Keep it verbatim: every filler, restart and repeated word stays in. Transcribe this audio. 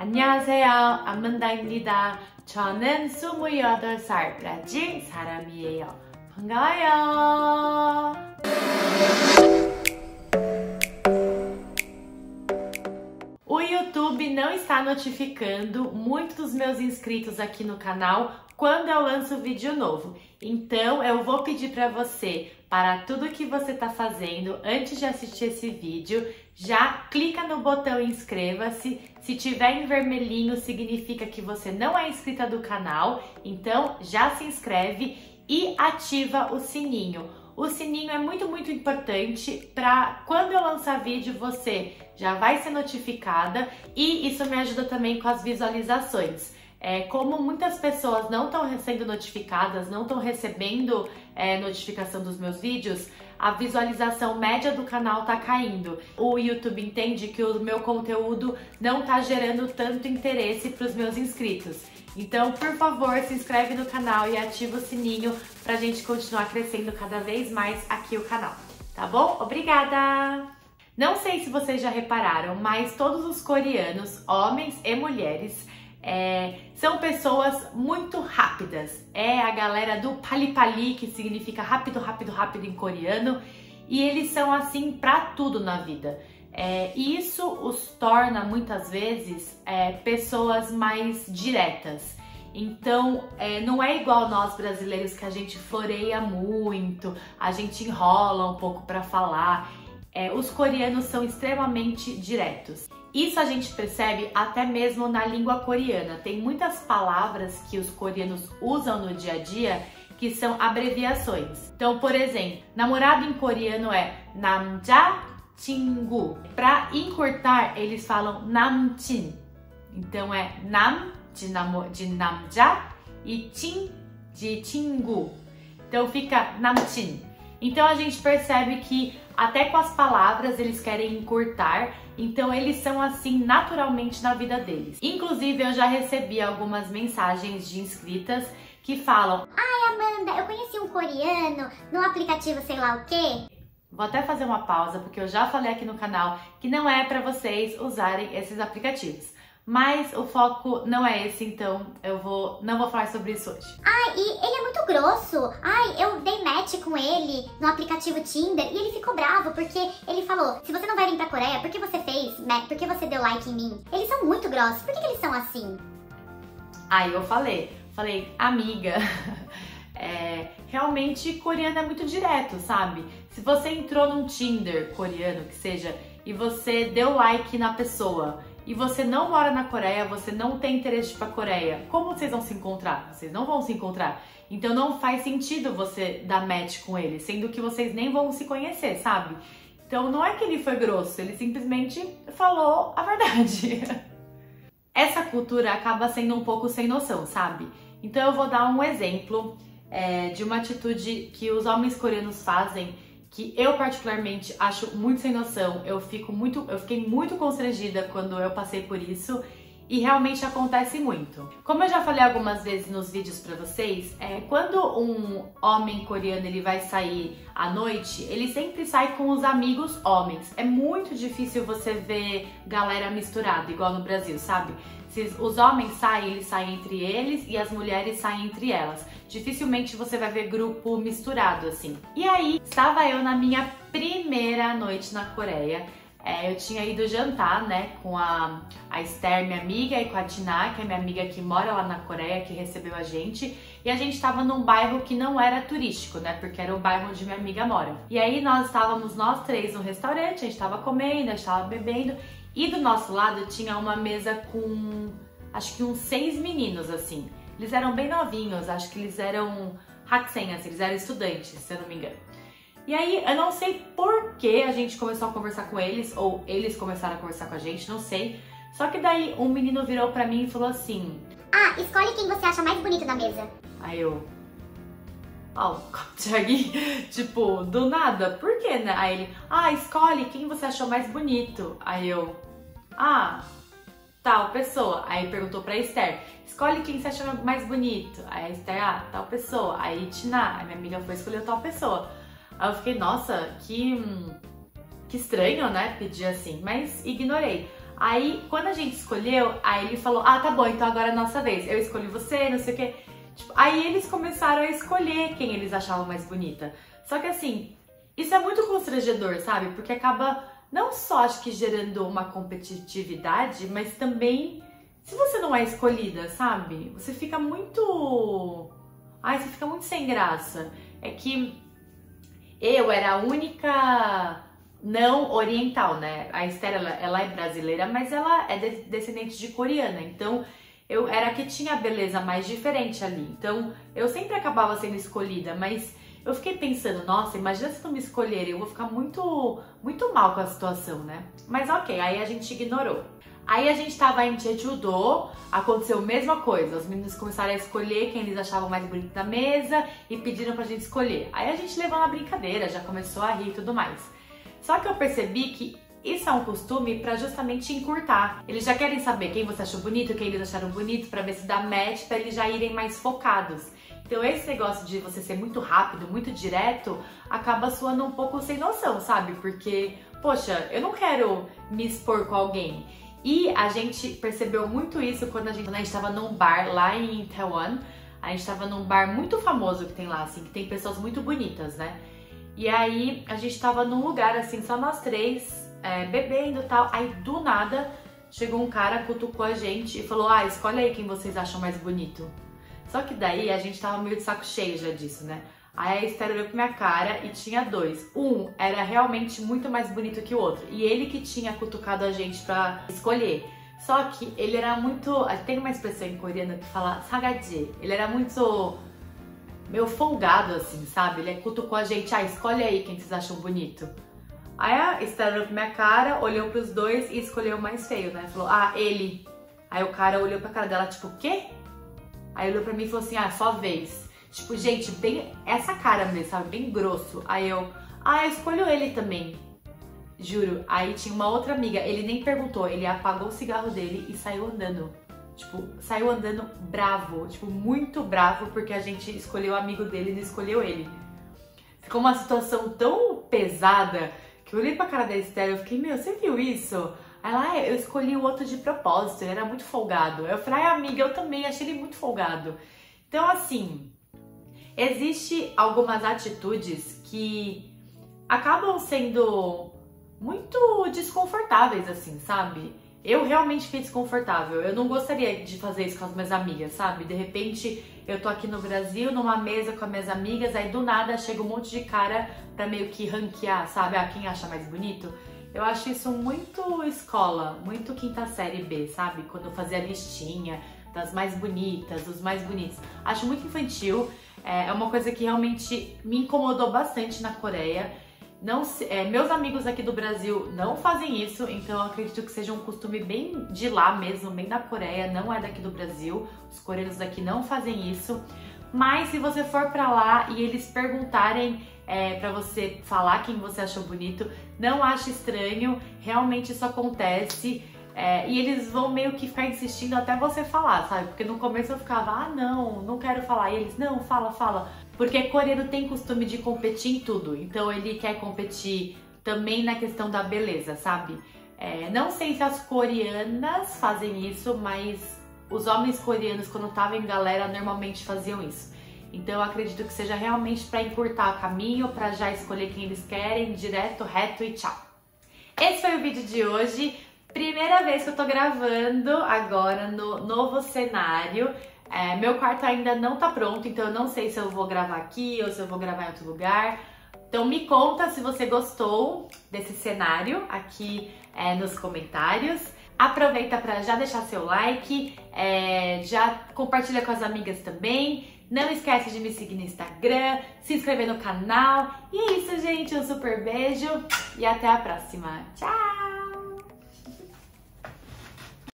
안녕하세요, 아만다입니다. 저는 스물여덟 살까지 사람이에요. 반가워요. O YouTube não está notificando muito dos meus inscritos aqui no canal quando eu lanço vídeo novo. Então eu vou pedir para você, para tudo que você está fazendo antes de assistir esse vídeo, já clica no botão inscreva-se. Se tiver em vermelhinho significa que você não é inscrita do canal, então já se inscreve e ativa o sininho. O sininho é muito, muito importante para quando eu lançar vídeo você já vai ser notificada e isso me ajuda também com as visualizações. É, como muitas pessoas não estão sendo notificadas, não estão recebendo é, notificação dos meus vídeos, a visualização média do canal tá caindo. O YouTube entende que o meu conteúdo não tá gerando tanto interesse para os meus inscritos. Então, por favor, se inscreve no canal e ativa o sininho pra gente continuar crescendo cada vez mais aqui o canal, tá bom? Obrigada! Não sei se vocês já repararam, mas todos os coreanos, homens e mulheres, é, são pessoas muito rápidas. É a galera do pali-pali, que significa rápido, rápido, rápido em coreano. E eles são assim pra tudo na vida. É, e isso os torna muitas vezes é, pessoas mais diretas. Então é, não é igual nós brasileiros que a gente floreia muito, a gente enrola um pouco pra falar. É, os coreanos são extremamente diretos. Isso a gente percebe até mesmo na língua coreana. Tem muitas palavras que os coreanos usam no dia a dia que são abreviações. Então, por exemplo, namorado em coreano é namja Chingu. Para encurtar, eles falam namtin. Então é nam de, namo, de namja e chin de chingu. Então fica namtin. Então a gente percebe que até com as palavras eles querem encurtar, então eles são assim naturalmente na vida deles. Inclusive eu já recebi algumas mensagens de inscritas que falam: "Ai Amanda, eu conheci um coreano no aplicativo sei lá o quê." Vou até fazer uma pausa porque eu já falei aqui no canal que não é para vocês usarem esses aplicativos. Mas o foco não é esse, então eu vou, não vou falar sobre isso hoje. Ai, e ele é muito grosso. Ai, eu dei match com ele no aplicativo Tinder e ele ficou bravo porque ele falou: "Se você não vai vir pra Coreia, por que você fez match? Por que você deu like em mim? Eles são muito grossos, por que, que eles são assim?" Aí eu falei, falei, amiga... É, realmente coreano é muito direto, sabe? Se você entrou num Tinder coreano, que seja, e você deu like na pessoa, e você não mora na Coreia, você não tem interesse pra Coreia, como vocês vão se encontrar? Vocês não vão se encontrar. Então não faz sentido você dar match com ele, sendo que vocês nem vão se conhecer, sabe? Então não é que ele foi grosso, ele simplesmente falou a verdade. Essa cultura acaba sendo um pouco sem noção, sabe? Então eu vou dar um exemplo... É, de uma atitude que os homens coreanos fazem, que eu particularmente acho muito sem noção. Eu, fico muito, eu fiquei muito constrangida quando eu passei por isso e realmente acontece muito. Como eu já falei algumas vezes nos vídeos pra vocês, é, quando um homem coreano ele vai sair à noite, ele sempre sai com os amigos homens. É muito difícil você ver galera misturada, igual no Brasil, sabe? Se os homens saem, eles saem entre eles e as mulheres saem entre elas. Dificilmente você vai ver grupo misturado assim. E aí, estava eu na minha primeira noite na Coreia. É, eu tinha ido jantar, né, com a, a Esther, minha amiga, e com a Tina, que é minha amiga que mora lá na Coreia, que recebeu a gente. E a gente estava num bairro que não era turístico, né, porque era o bairro onde minha amiga mora. E aí nós estávamos nós três no restaurante, a gente estava comendo, a gente estava bebendo. E do nosso lado tinha uma mesa com, acho que uns seis meninos, assim. Eles eram bem novinhos, acho que eles eram haksengs, eles eram estudantes, se eu não me engano. E aí, eu não sei por que a gente começou a conversar com eles, ou eles começaram a conversar com a gente, não sei. Só que daí, um menino virou pra mim e falou assim: "Ah, escolhe quem você acha mais bonito na mesa." Aí eu... Oh, tipo, do nada, por que, né? Aí ele: "Ah, escolhe quem você achou mais bonito." Aí eu: "Ah, tal pessoa." Aí perguntou pra Esther: "Escolhe quem você achou mais bonito." Aí a Esther: "Ah, tal pessoa." Aí Tina, a minha amiga, foi escolher tal pessoa. Aí eu fiquei: nossa, que, que estranho, né? Pedir assim, mas ignorei. Aí, quando a gente escolheu, aí ele falou, ah, tá bom, então agora é a nossa vez. Eu escolhi você, não sei o quê. Tipo, aí eles começaram a escolher quem eles achavam mais bonita. Só que assim, isso é muito constrangedor, sabe? Porque acaba não só, acho que, gerando uma competitividade, mas também, se você não é escolhida, sabe? Você fica muito... Ai, você fica muito sem graça. É que eu era a única... não oriental, né? A Esther, ela, ela é brasileira, mas ela é de, descendente de coreana, então eu era a que tinha a beleza mais diferente ali, então eu sempre acabava sendo escolhida, mas eu fiquei pensando, nossa, imagina se não me escolherem, eu vou ficar muito, muito mal com a situação, né? Mas ok, aí a gente ignorou. Aí a gente tava em Jeju Do, aconteceu a mesma coisa, os meninos começaram a escolher quem eles achavam mais bonito na mesa e pediram pra gente escolher. Aí a gente levou na brincadeira, já começou a rir e tudo mais. Só que eu percebi que isso é um costume pra justamente encurtar. Eles já querem saber quem você achou bonito, quem eles acharam bonito, pra ver se dá match, pra eles já irem mais focados. Então esse negócio de você ser muito rápido, muito direto, acaba soando um pouco sem noção, sabe? Porque, poxa, eu não quero me expor com alguém. E a gente percebeu muito isso quando a gente, quando a gente tava num bar lá em Taiwan. A gente tava num bar muito famoso que tem lá, assim, que tem pessoas muito bonitas, né? E aí a gente tava num lugar assim, só nós três, é, bebendo e tal, aí do nada chegou um cara, cutucou a gente e falou, ah, escolhe aí quem vocês acham mais bonito. Só que daí a gente tava meio de saco cheio já disso, né? Aí a Esther olhou pra minha cara e tinha dois. Um era realmente muito mais bonito que o outro e ele que tinha cutucado a gente pra escolher. Só que ele era muito... tem uma expressão em coreano que fala saag, ele era muito... meio folgado, assim, sabe? Ele cutucou a gente, ah, escolhe aí quem vocês acham bonito. Aí a Esther olhou pra minha cara, olhou pros dois e escolheu o mais feio, né? Falou, ah, ele. Aí o cara olhou pra cara dela, tipo, o quê? Aí olhou pra mim e falou assim, ah, sua vez. Tipo, gente, bem essa cara mesmo, sabe? Bem grosso. Aí eu, ah, eu escolho ele também. Juro. Aí tinha uma outra amiga, ele nem perguntou, ele apagou o cigarro dele e saiu andando. Tipo, saiu andando bravo, tipo, muito bravo, porque a gente escolheu o amigo dele e não escolheu ele. Ficou uma situação tão pesada que eu olhei pra cara da Esther e fiquei, meu, você viu isso? Aí lá, eu escolhi o outro de propósito, ele era muito folgado. Eu falei, ai, amiga, eu também achei ele muito folgado. Então, assim, existe algumas atitudes que acabam sendo muito desconfortáveis, assim, sabe? Eu realmente fiquei desconfortável, eu não gostaria de fazer isso com as minhas amigas, sabe? De repente, eu tô aqui no Brasil, numa mesa com as minhas amigas, aí do nada chega um monte de cara pra meio que ranquear, sabe? Ah, quem acha mais bonito? Eu acho isso muito escola, muito quinta série B, sabe? Quando eu fazia a listinha das mais bonitas, dos mais bonitos. Acho muito infantil, é uma coisa que realmente me incomodou bastante na Coreia. Não, é, meus amigos aqui do Brasil não fazem isso, então eu acredito que seja um costume bem de lá mesmo, bem da Coreia, não é daqui do Brasil. Os coreanos daqui não fazem isso. Mas se você for pra lá e eles perguntarem é, pra você falar quem você achou bonito, não ache estranho, realmente isso acontece. É, e eles vão meio que ficar insistindo até você falar, sabe? Porque no começo eu ficava, ah não, não quero falar. E eles, não, fala, fala. Porque coreano tem costume de competir em tudo. Então ele quer competir também na questão da beleza, sabe? É, não sei se as coreanas fazem isso, mas os homens coreanos, quando estavam em galera, normalmente faziam isso. Então eu acredito que seja realmente pra encurtar o caminho, pra já escolher quem eles querem, direto, reto e tchau. Esse foi o vídeo de hoje. Primeira vez que eu tô gravando agora no novo cenário. É, meu quarto ainda não tá pronto, então eu não sei se eu vou gravar aqui ou se eu vou gravar em outro lugar. Então me conta se você gostou desse cenário aqui é, nos comentários. Aproveita pra já deixar seu like, é, já compartilha com as amigas também. Não esquece de me seguir no Instagram, se inscrever no canal. E é isso, gente. Um super beijo e até a próxima. Tchau!